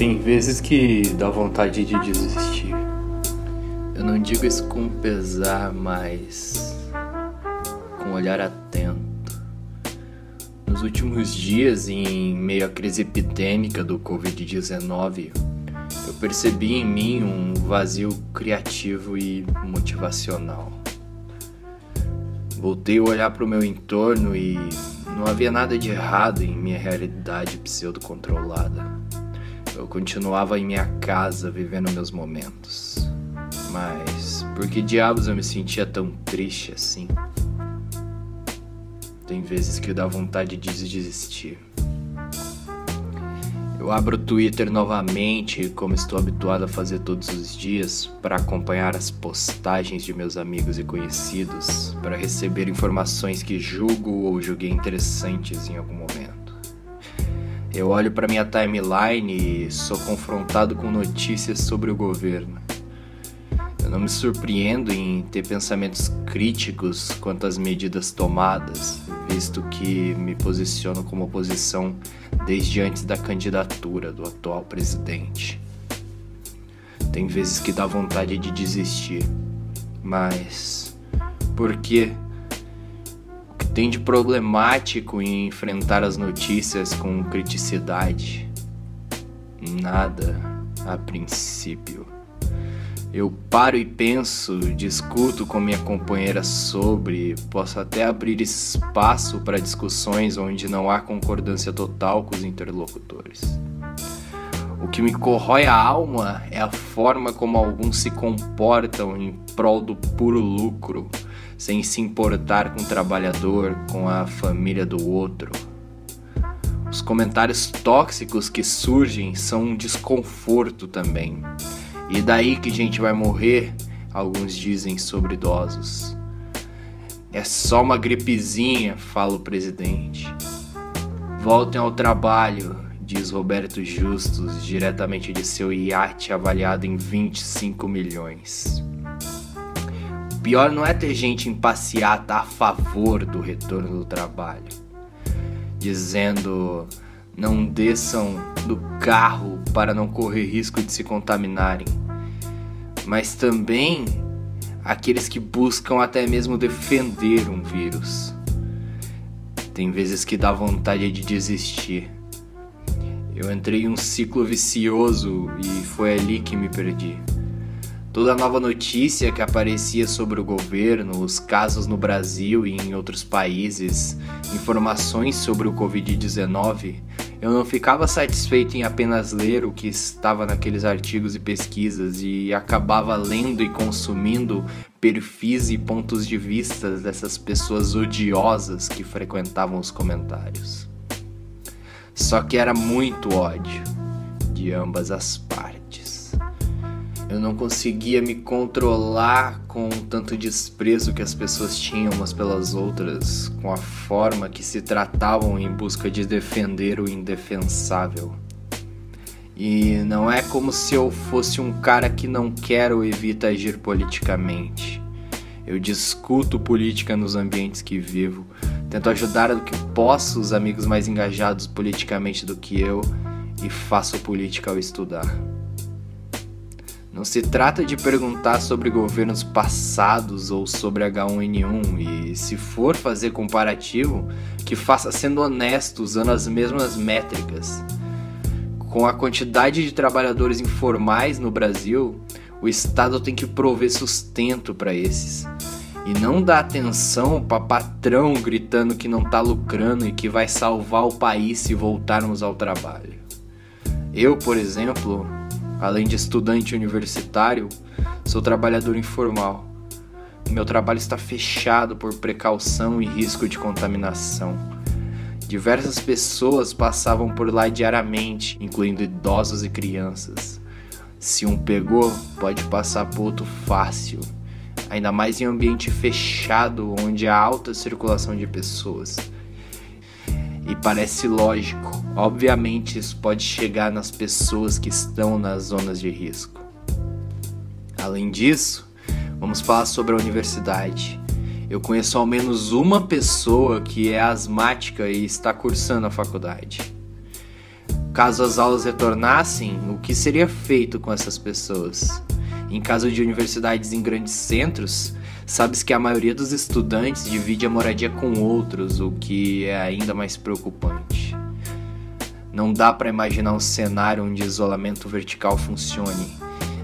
Tem vezes que dá vontade de desistir. Eu não digo isso com pesar, mas com olhar atento. Nos últimos dias, em meio à crise epidêmica do COVID-19, eu percebi em mim um vazio criativo e motivacional. Voltei a olhar para o meu entorno e não havia nada de errado em minha realidade pseudo-controlada. Eu continuava em minha casa, vivendo meus momentos. Mas por que diabos eu me sentia tão triste assim? Tem vezes que dá vontade de desistir. Eu abro o Twitter novamente, como estou habituado a fazer todos os dias, para acompanhar as postagens de meus amigos e conhecidos, para receber informações que julgo ou julguei interessantes em algum momento. Eu olho para minha timeline e sou confrontado com notícias sobre o governo. Eu não me surpreendo em ter pensamentos críticos quanto às medidas tomadas, visto que me posiciono como oposição desde antes da candidatura do atual presidente. Tem vezes que dá vontade de desistir, mas por quê? Tem de problemático em enfrentar as notícias com criticidade? Nada a princípio. Eu paro e penso, discuto com minha companheira sobre, posso até abrir espaço para discussões onde não há concordância total com os interlocutores. O que me corrói a alma é a forma como alguns se comportam em prol do puro lucro, sem se importar com o trabalhador, com a família do outro. Os comentários tóxicos que surgem são um desconforto também. E daí que gente vai morrer, alguns dizem sobre idosos. É só uma gripezinha, fala o presidente. Voltem ao trabalho, diz Roberto Justus, diretamente de seu iate avaliado em 25 milhões. O pior não é ter gente em passeata a favor do retorno do trabalho, dizendo não desçam do carro para não correr risco de se contaminarem, mas também aqueles que buscam até mesmo defender um vírus. Tem vezes que dá vontade de desistir. Eu entrei em um ciclo vicioso e foi ali que me perdi. Toda nova notícia que aparecia sobre o governo, os casos no Brasil e em outros países, informações sobre o Covid-19, eu não ficava satisfeito em apenas ler o que estava naqueles artigos e pesquisas e acabava lendo e consumindo perfis e pontos de vista dessas pessoas odiosas que frequentavam os comentários. Só que era muito ódio de ambas as partes. Eu não conseguia me controlar com o tanto desprezo que as pessoas tinham umas pelas outras, com a forma que se tratavam em busca de defender o indefensável. E não é como se eu fosse um cara que não quer ou evita agir politicamente. Eu discuto política nos ambientes que vivo, tento ajudar do que posso os amigos mais engajados politicamente do que eu e faço política ao estudar. Não se trata de perguntar sobre governos passados ou sobre H1N1 e, se for fazer comparativo, que faça sendo honesto, usando as mesmas métricas. Com a quantidade de trabalhadores informais no Brasil, o Estado tem que prover sustento para esses. E não dar atenção para patrão gritando que não tá lucrando e que vai salvar o país se voltarmos ao trabalho. Eu, por exemplo, além de estudante universitário, sou trabalhador informal. Meu trabalho está fechado por precaução e risco de contaminação. Diversas pessoas passavam por lá diariamente, incluindo idosos e crianças. Se um pegou, pode passar para outro fácil, ainda mais em ambiente fechado, onde há alta circulação de pessoas. E parece lógico, obviamente isso pode chegar nas pessoas que estão nas zonas de risco. Além disso, vamos falar sobre a universidade. Eu conheço ao menos uma pessoa que é asmática e está cursando a faculdade. Caso as aulas retornassem, o que seria feito com essas pessoas? Em caso de universidades em grandes centros, sabe-se que a maioria dos estudantes divide a moradia com outros, o que é ainda mais preocupante. Não dá para imaginar um cenário onde isolamento vertical funcione,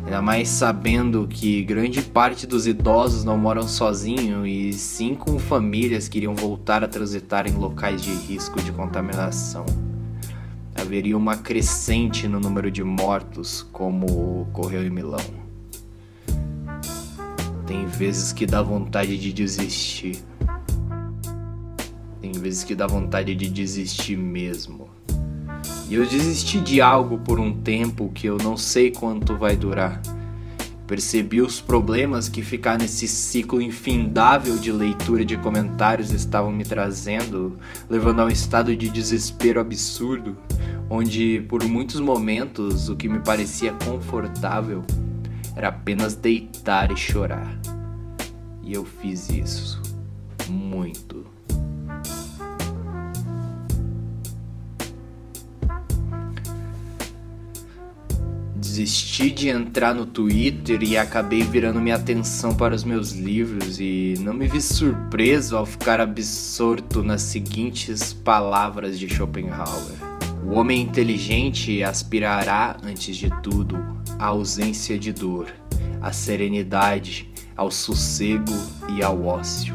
ainda mais sabendo que grande parte dos idosos não moram sozinhos e sim com famílias que iriam voltar a transitar em locais de risco de contaminação. Haveria uma crescente no número de mortos, como ocorreu em Milão. Tem vezes que dá vontade de desistir. Tem vezes que dá vontade de desistir mesmo. E eu desisti de algo por um tempo que eu não sei quanto vai durar. Percebi os problemas que ficar nesse ciclo infindável de leitura de comentários estavam me trazendo, levando a um estado de desespero absurdo, onde por muitos momentos o que me parecia confortável era apenas deitar e chorar. E eu fiz isso muito. Desisti de entrar no Twitter e acabei virando minha atenção para os meus livros e não me vi surpreso ao ficar absorto nas seguintes palavras de Schopenhauer. O homem inteligente aspirará, antes de tudo, à ausência de dor, à serenidade, ao sossego e ao ócio.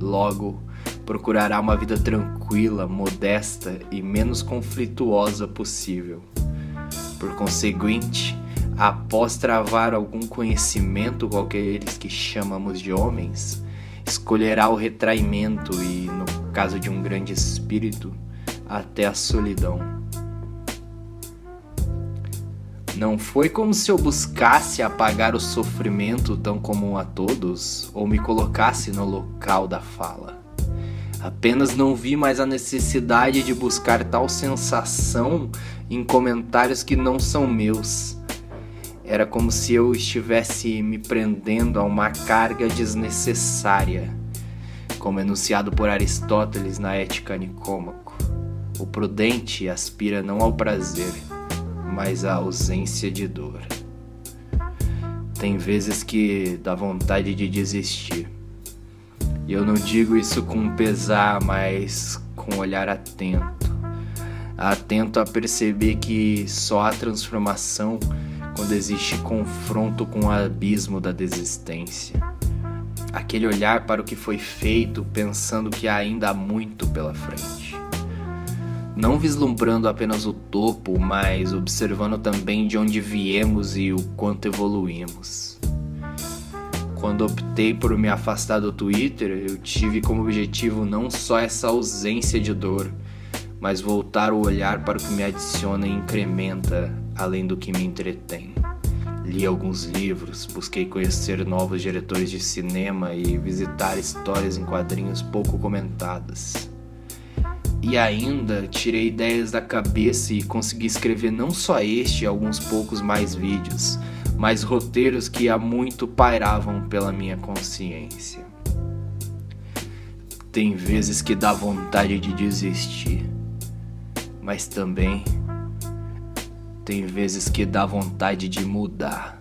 Logo, procurará uma vida tranquila, modesta e menos conflituosa possível. Por conseguinte, após travar algum conhecimento, qualquer eles que chamamos de homens, escolherá o retraimento e, no caso de um grande espírito, até a solidão. Não foi como se eu buscasse apagar o sofrimento tão comum a todos, ou me colocasse no local da fala. Apenas não vi mais a necessidade de buscar tal sensação em comentários que não são meus. Era como se eu estivesse me prendendo a uma carga desnecessária, como enunciado por Aristóteles na Ética Nicômaco. O prudente aspira não ao prazer, mas à ausência de dor. Tem vezes que dá vontade de desistir. E eu não digo isso com pesar, mas com olhar atento. Atento a perceber que só há transformação quando existe confronto com o abismo da desistência. Aquele olhar para o que foi feito, pensando que ainda há muito pela frente. Não vislumbrando apenas o topo, mas observando também de onde viemos e o quanto evoluímos. Quando optei por me afastar do Twitter, eu tive como objetivo não só essa ausência de dor, mas voltar o olhar para o que me adiciona e incrementa, além do que me entretém. Li alguns livros, busquei conhecer novos diretores de cinema e visitar histórias em quadrinhos pouco comentadas. E ainda tirei ideias da cabeça e consegui escrever não só este e alguns poucos mais vídeos, mas roteiros que há muito pairavam pela minha consciência. Tem vezes que dá vontade de desistir, mas também tem vezes que dá vontade de mudar.